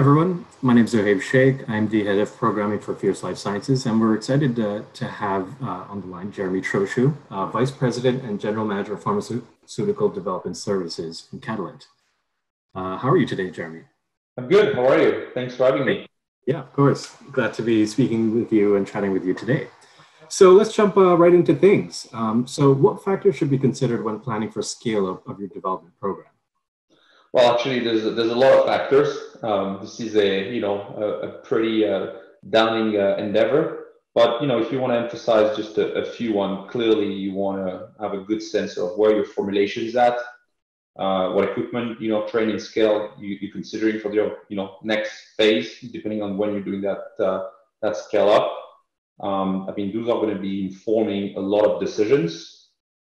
everyone. My name is Zuhayb Sheikh. I'm the head of programming for Fierce Life Sciences, and we're excited to have on the line Jeremy Trochu, Vice President and General Manager of Pharmaceutical Development Services from Catalent. How are you today, Jeremy? I'm good. How are you? Thanks for having me. Yeah, of course. Glad to be speaking with you and chatting with you today. So let's jump right into things. So what factors should be considered when planning for scale-up of your development program? Well, actually, there's a lot of factors. This is a pretty downing endeavor, but if you want to emphasize just a few one, clearly you want to have a good sense of where your formulation is at, what equipment training scale you're considering for your next phase, depending on when you're doing that that scale up. I mean, those are going to be informing a lot of decisions.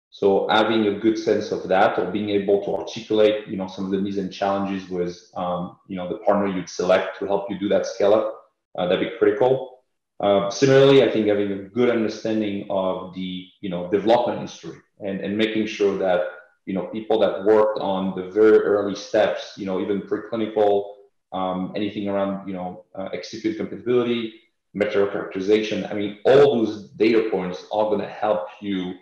So having a good sense of that, or being able to articulate, some of the needs and challenges with, the partner you'd select to help you do that scale up, that'd be critical. Similarly, I think having a good understanding of the, development history and making sure that, people that worked on the very early steps, even preclinical, anything around, execute compatibility, material characterization. I mean, all those data points are going to help you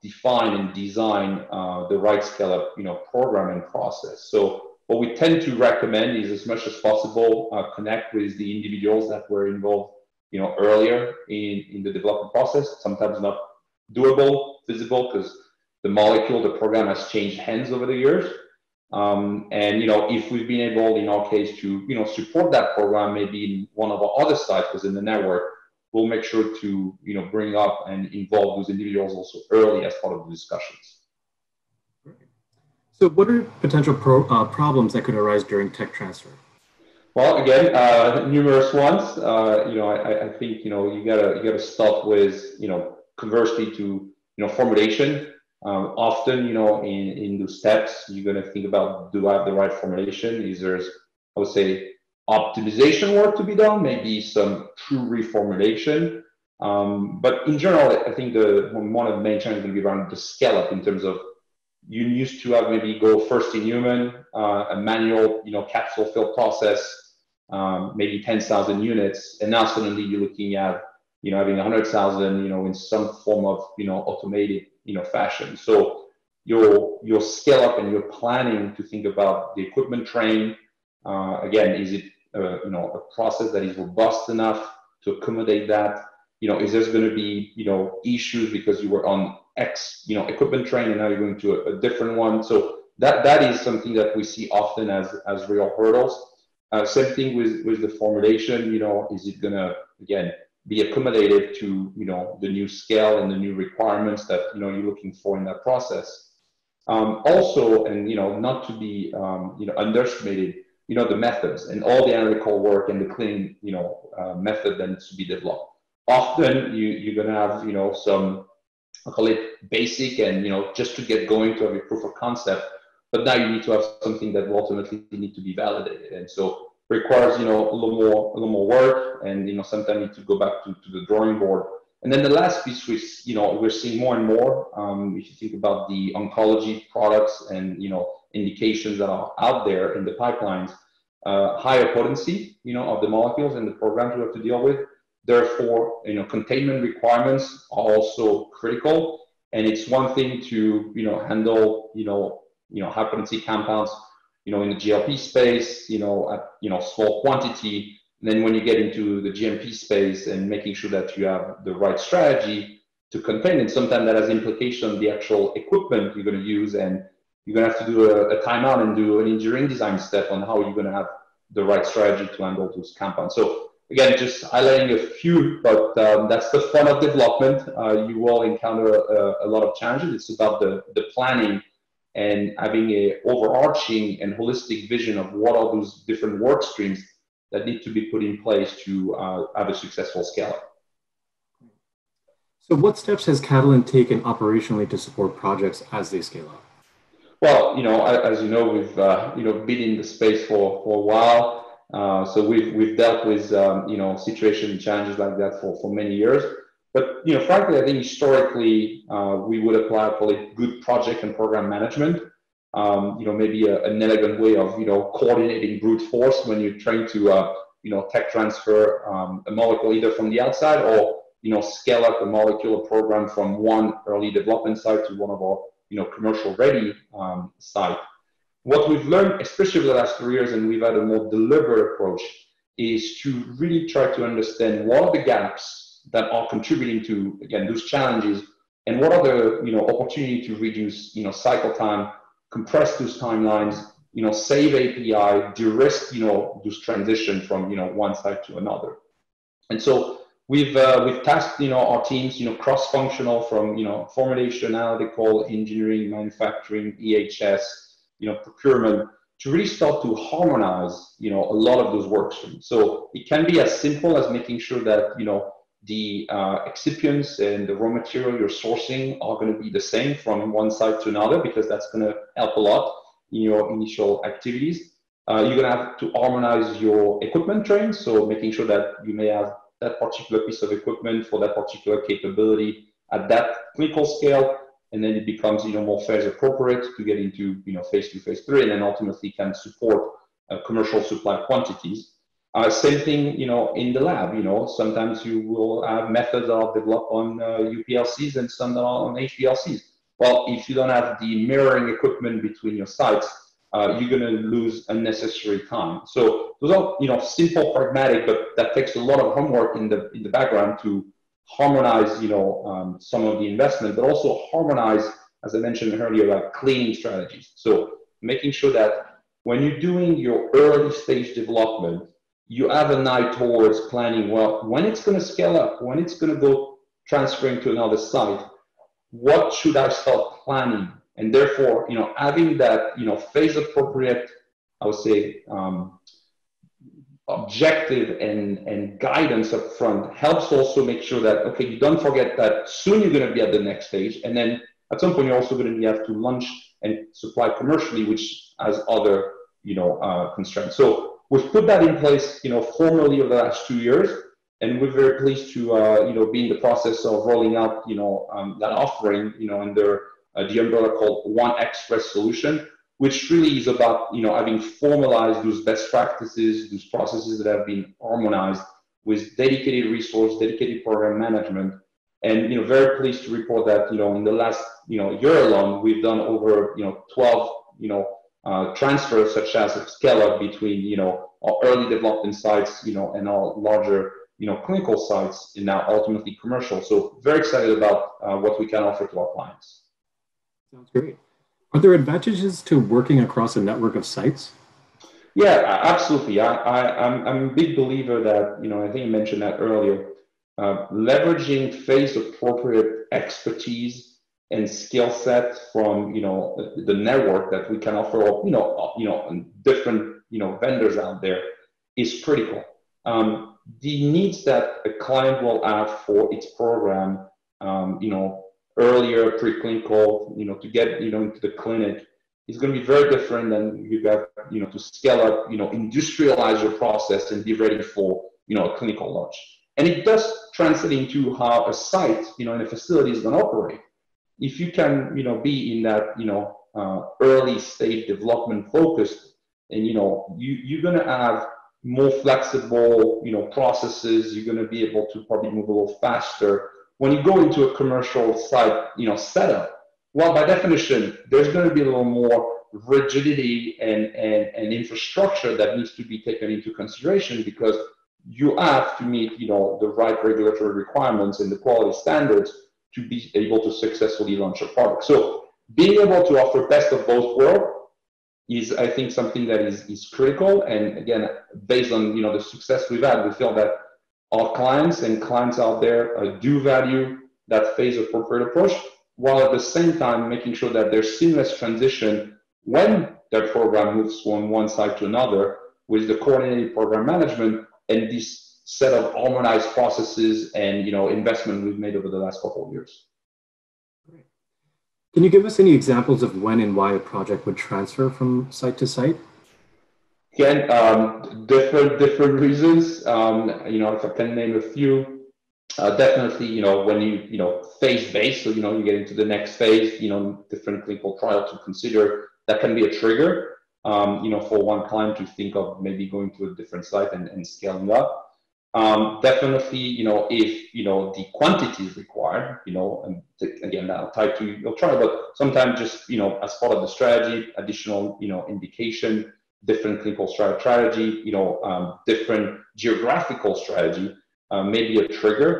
define and design the right scale-up, program and process. So what we tend to recommend is, as much as possible, connect with the individuals that were involved, earlier in the development process. Sometimes not doable, visible, because the molecule, the program has changed hands over the years. And, if we've been able, in our case, to, support that program, maybe in one of our other sites within the network, we'll make sure to, bring up and involve those individuals also early as part of the discussions. So what are potential problems that could arise during tech transfer? Well, again, numerous ones. I think, you gotta start with, conversely to, formulation. Often, in those steps, you're going to think about, do I have the right formulation? Is there, I would say, optimization work to be done, maybe some true reformulation. But in general, I think one of the main challenges will be around the scale up, in terms of you used to have maybe go first in human, a manual, capsule fill process, maybe 10,000 units. And now suddenly you're looking at, having 100,000, in some form of, automated, fashion. So your scale up and your planning to think about the equipment train. Again, is it, a process that is robust enough to accommodate that? Is there going to be, issues because you were on X, equipment train, and now you're going to a different one? So that is something that we see often as real hurdles. Same thing with the formulation, is it going to, again, be accommodated to, the new scale and the new requirements that, you're looking for in that process? Also, and, not to be, underestimated, the methods and all the analytical work and the clean, method that needs to be developed. Often you're going to have, some, I call it basic and, just to get going to have a proof of concept, but now you need to have something that will ultimately need to be validated. And so requires, a little more work and, sometimes you need to go back to the drawing board. And then the last piece, which, we're seeing more and more, if you think about the oncology products and, indications that are out there in the pipelines, higher potency, of the molecules and the programs we have to deal with. Therefore, containment requirements are also critical. And it's one thing to, handle, high potency compounds, in the GLP space, at, small quantity. And then when you get into the GMP space and making sure that you have the right strategy to contain it, sometimes that has implication on the actual equipment you're going to use, and you're going to have to do a timeout and do an engineering design step on how you're going to have the right strategy to handle those compounds. So again, just highlighting a few, but that's the fun of development. You will encounter a lot of challenges. It's about the planning and having an overarching and holistic vision of what are those different work streams that need to be put in place to have a successful scale-up. So what steps has Catalent taken operationally to support projects as they scale up? Well, as you know, we've been in the space for a while, so we've dealt with situations and challenges like that for many years. But frankly, I think historically we would apply, call it, good project and program management. maybe an elegant way of, coordinating brute force when you're trying to, tech transfer a molecule either from the outside or, scale up a molecular program from one early development site to one of our, commercial ready site. What we've learned, especially over the last 3 years, and we've had a more deliberate approach, is to really try to understand what are the gaps that are contributing to, again, those challenges, and what are the, opportunity to reduce, cycle time, compress those timelines, save API, de-risk, those transition from, one side to another. And so we've tasked, our teams, cross-functional from, formulation, analytical, engineering, manufacturing, EHS, procurement, to really start to harmonize, a lot of those work streams. So it can be as simple as making sure that, the excipients and the raw material you're sourcing are going to be the same from one side to another, because that's going to help a lot in your initial activities. You're going to have to harmonize your equipment train, so making sure that you may have that particular piece of equipment for that particular capability at that clinical scale, and then it becomes more phase appropriate to get into phase 2, phase 3, and then ultimately can support commercial supply quantities. Same thing, in the lab, sometimes you will have methods that are developed on UPLCs and some that are on HPLCs. Well, if you don't have the mirroring equipment between your sites, you're going to lose unnecessary time. So those are, simple, pragmatic, but that takes a lot of homework in the background to harmonize, some of the investment, but also harmonize, as I mentioned earlier, like cleaning strategies. So making sure that when you're doing your early stage development, you have an eye towards planning, well, when it's going to scale up, when it's going to go transferring to another site, what should I start planning? And therefore, having that, phase appropriate, I would say, objective and guidance up front helps also make sure that, okay, you don't forget that soon you're going to be at the next stage. And then at some point, you're also going to have to launch and supply commercially, which has other, constraints. So we've put that in place, formally over the last 2 years, and we're very pleased to, be in the process of rolling out, that offering, under the umbrella called One Express Solution, which really is about, having formalized those best practices, those processes that have been harmonized with dedicated resource, dedicated program management, and, very pleased to report that, in the last, year alone, we've done over, 12, transfers such as a scale up between, our early development sites, and our larger, clinical sites, and now ultimately commercial. So very excited about what we can offer to our clients. Sounds great. Are there advantages to working across a network of sites? Yeah, absolutely. I'm a big believer that, I think I mentioned that earlier, leveraging phase appropriate expertise and skill set from, the network that we can offer, different, vendors out there is critical. The needs that a client will have for its program, earlier preclinical, to get, into the clinic is going to be very different than you got, to scale up, industrialize your process and be ready for, a clinical launch. And it does translate into how a site, and a facility is going to operate. If you can, be in that, early stage development focused, and, you're going to have more flexible, processes, you're going to be able to probably move a little faster. When you go into a commercial site, setup, well, by definition, there's going to be a little more rigidity and infrastructure that needs to be taken into consideration, because you have to meet, the right regulatory requirements and the quality standards to be able to successfully launch a product. So being able to offer best of both worlds is, I think, something that is critical. And again, based on, the success we've had, we feel that our clients and clients out there do value that phase appropriate approach, while at the same time making sure that there's seamless transition when their program moves from one side to another with the coordinated program management and this set of harmonized processes and, investment we've made over the last couple of years. Great. Can you give us any examples of when and why a project would transfer from site to site? Again, different reasons. If I can name a few, definitely, when you, phase-based, so, you get into the next phase, different clinical trial to consider, that can be a trigger, for one client to think of maybe going to a different site and scaling up. Definitely, if, the quantity is required, and again, that'll tie to your trial, but sometimes just, as part of the strategy, additional, indication, different clinical strategy, different geographical strategy, maybe a trigger.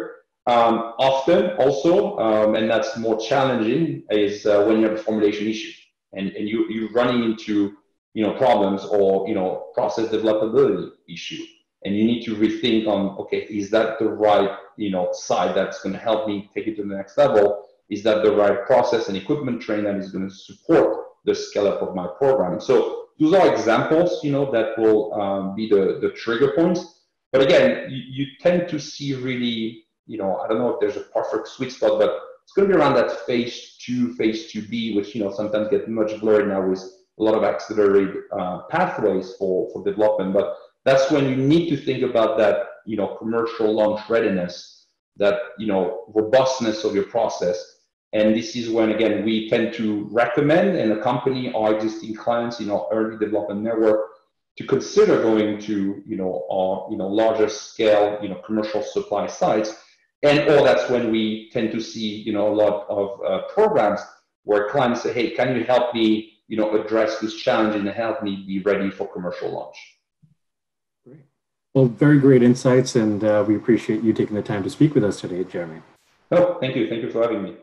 Often also, and that's more challenging, is when you have a formulation issue and you're running into, problems or, process developability issue. And you need to rethink on, okay, is that the right, side that's going to help me take it to the next level? Is that the right process and equipment train that is going to support the scale up of my program? So those are examples, that will be the trigger points. But again, you tend to see really, I don't know if there's a perfect sweet spot, but it's going to be around that phase 2, phase 2B, which, sometimes get much blurred now with a lot of accelerated pathways for development. But that's when you need to think about that, commercial launch readiness, that, robustness of your process. And this is when, again, we tend to recommend and accompany our existing clients in our early development network to consider going to, our, larger scale, commercial supply sites. And all that's when we tend to see, a lot of programs where clients say, hey, can you help me, address this challenge and help me be ready for commercial launch? Well, very great insights, and we appreciate you taking the time to speak with us today, Jeremy. Oh, thank you. Thank you for having me.